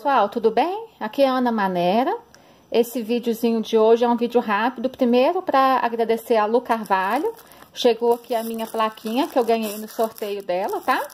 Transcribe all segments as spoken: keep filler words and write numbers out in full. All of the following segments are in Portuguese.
Pessoal, tudo bem? Aqui é a Ana Manera. Esse videozinho de hoje é um vídeo rápido. Primeiro, para agradecer a Lu Carvalho. Chegou aqui a minha plaquinha que eu ganhei no sorteio dela, tá?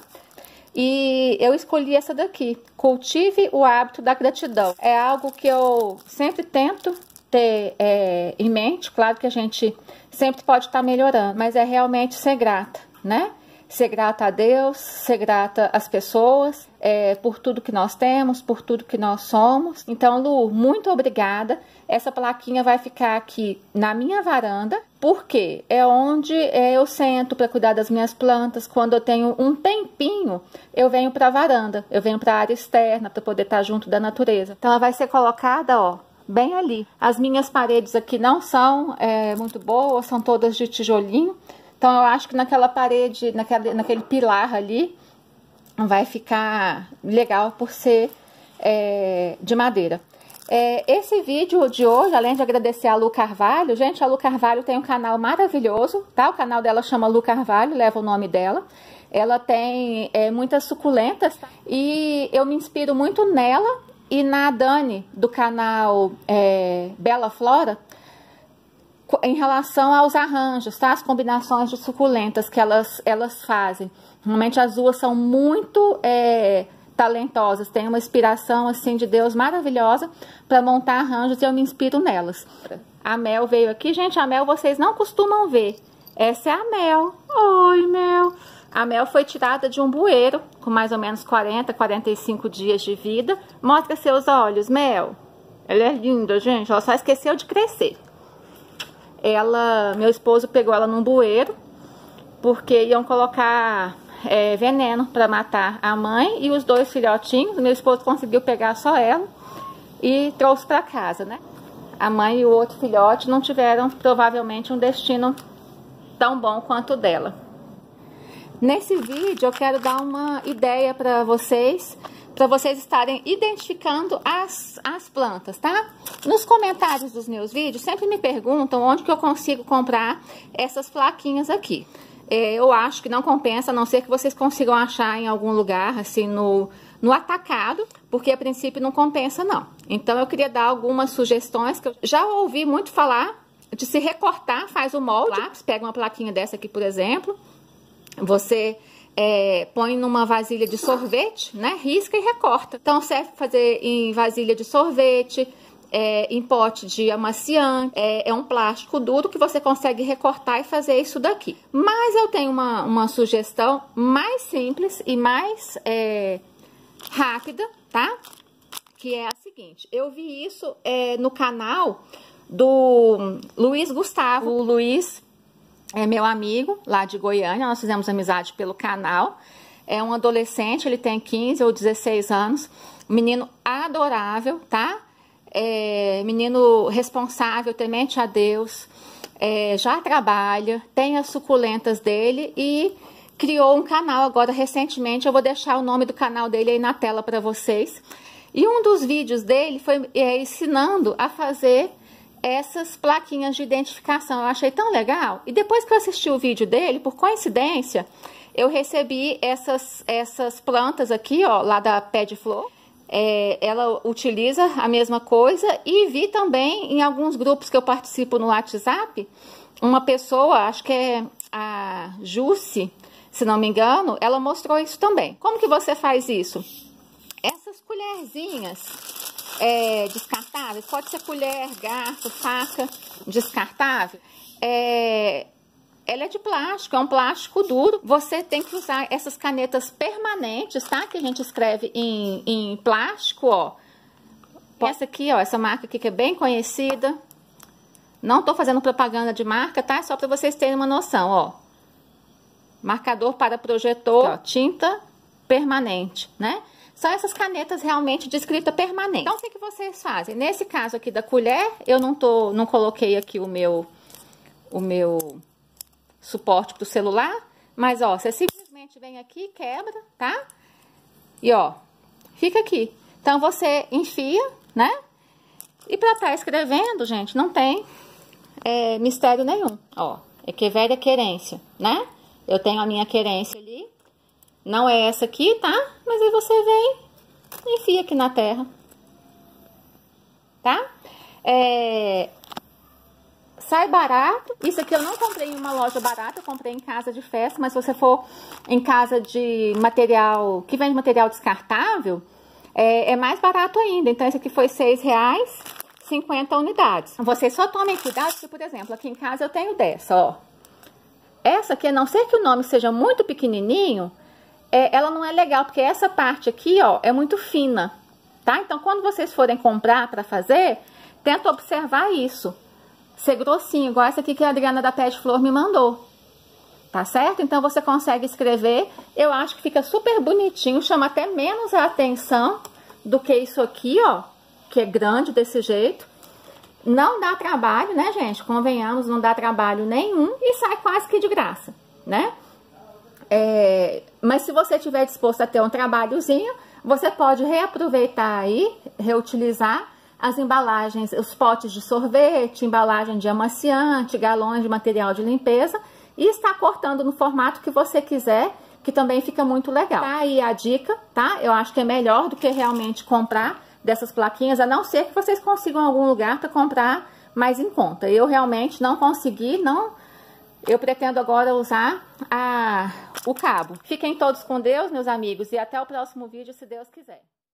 E eu escolhi essa daqui. Cultive o hábito da gratidão. É algo que eu sempre tento ter é, em mente. Claro que a gente sempre pode estar melhorando, mas é realmente ser grata, né? Ser grata a Deus, ser grata às pessoas, é, por tudo que nós temos, por tudo que nós somos. Então, Lu, muito obrigada. Essa plaquinha vai ficar aqui na minha varanda, porque é onde é, eu sento para cuidar das minhas plantas. Quando eu tenho um tempinho, eu venho para a varanda, eu venho para a área externa, para poder estar junto da natureza. Então, ela vai ser colocada, ó, bem ali. As minhas paredes aqui não são é, muito boas, são todas de tijolinho. Então, eu acho que naquela parede, naquele, naquele pilar ali, vai ficar legal por ser é, de madeira. É, esse vídeo de hoje, além de agradecer a Lu Carvalho, gente, a Lu Carvalho tem um canal maravilhoso, tá? O canal dela chama Lu Carvalho, leva o nome dela. Ela tem é, muitas suculentas e eu me inspiro muito nela e na Dani, do canal é, Bela Flora, em relação aos arranjos, tá? As combinações de suculentas que elas, elas fazem. Realmente as duas são muito é, talentosas, têm uma inspiração assim de Deus maravilhosa para montar arranjos e eu me inspiro nelas. A Mel veio aqui, gente, a Mel vocês não costumam ver. Essa é a Mel. Oi, Mel. A Mel foi tirada de um bueiro com mais ou menos quarenta, quarenta e cinco dias de vida. Mostra seus olhos, Mel. Ela é linda, gente. Ela só esqueceu de crescer. Ela, meu esposo pegou ela num bueiro, porque iam colocar é, veneno para matar a mãe e os dois filhotinhos. Meu esposo conseguiu pegar só ela e trouxe para casa, né? A mãe e o outro filhote não tiveram, provavelmente, um destino tão bom quanto o dela. Nesse vídeo, eu quero dar uma ideia para vocês, para vocês estarem identificando as, as plantas, tá? Nos comentários dos meus vídeos, sempre me perguntam onde que eu consigo comprar essas plaquinhas aqui. É, eu acho que não compensa, a não ser que vocês consigam achar em algum lugar, assim, no, no atacado, porque a princípio não compensa, não. Então, eu queria dar algumas sugestões, que eu já ouvi muito falar de se recortar, faz o molde, lápis, pega uma plaquinha dessa aqui, por exemplo, você... É, põe numa vasilha de sorvete, né? Risca e recorta. Então, serve para fazer em vasilha de sorvete, é, em pote de amaciante. É, é um plástico duro que você consegue recortar e fazer isso daqui. Mas eu tenho uma, uma sugestão mais simples e mais é, rápida, tá? Que é a seguinte. Eu vi isso é, no canal do Luiz Gustavo. O Luiz... é meu amigo lá de Goiânia, nós fizemos amizade pelo canal. É um adolescente, ele tem quinze ou dezesseis anos, menino adorável, tá? É, menino responsável, temente a Deus, é, já trabalha, tem as suculentas dele e criou um canal agora recentemente. Eu vou deixar o nome do canal dele aí na tela para vocês. E um dos vídeos dele foi é, ensinando a fazer... essas plaquinhas de identificação. Eu achei tão legal. E depois que eu assisti o vídeo dele, por coincidência, eu recebi essas, essas plantas aqui, ó, lá da Pé de Flor. É, ela utiliza a mesma coisa. E vi também em alguns grupos que eu participo no WhatsApp, uma pessoa, acho que é a Jussi, se não me engano, ela mostrou isso também. Como que você faz isso? Essas colherzinhas... É, descartáveis, pode ser colher, garfo, faca, descartável, é, ela é de plástico, é um plástico duro, você tem que usar essas canetas permanentes, tá? Que a gente escreve em, em plástico, ó, essa aqui, ó, essa marca aqui que é bem conhecida, não tô fazendo propaganda de marca, tá? Só para vocês terem uma noção, ó, marcador para projetor, ó, tinta permanente, né? São essas canetas realmente de escrita permanente. Então, o que, que vocês fazem? Nesse caso aqui da colher, eu não, tô, não coloquei aqui o meu, o meu suporte pro celular. Mas, ó, você simplesmente vem aqui, quebra, tá? E, ó, fica aqui. Então, você enfia, né? E pra estar escrevendo, gente, não tem é, mistério nenhum. Ó, é que velha querência, né? Eu tenho a minha querência ali. Não é essa aqui, tá? Mas aí você vem enfia aqui na terra, tá? É... Sai barato. Isso aqui eu não comprei em uma loja barata, eu comprei em casa de festa, mas se você for em casa de material, que vende material descartável, é, é mais barato ainda. Então, esse aqui foi seis reais e cinquenta unidades. Vocês só tomem cuidado, que, por exemplo, aqui em casa eu tenho dessa, ó. Essa aqui, a não ser que o nome seja muito pequenininho, é, ela não é legal, porque essa parte aqui, ó, é muito fina, tá? Então, quando vocês forem comprar pra fazer, tenta observar isso. Ser grossinho, igual essa aqui que a Adriana da Pé de Flor me mandou, tá certo? Então, você consegue escrever, eu acho que fica super bonitinho, chama até menos a atenção do que isso aqui, ó, que é grande desse jeito. Não dá trabalho, né, gente? Convenhamos, não dá trabalho nenhum e sai quase que de graça, né? É, mas se você tiver disposto a ter um trabalhozinho, você pode reaproveitar aí, reutilizar as embalagens, os potes de sorvete, embalagem de amaciante, galões de material de limpeza, e está cortando no formato que você quiser, que também fica muito legal. Tá aí a dica, tá? Eu acho que é melhor do que realmente comprar dessas plaquinhas, a não ser que vocês consigam algum lugar para comprar mais em conta. Eu realmente não consegui, não... Eu pretendo agora usar a... o cabo. Fiquem todos com Deus, meus amigos, e até o próximo vídeo, se Deus quiser.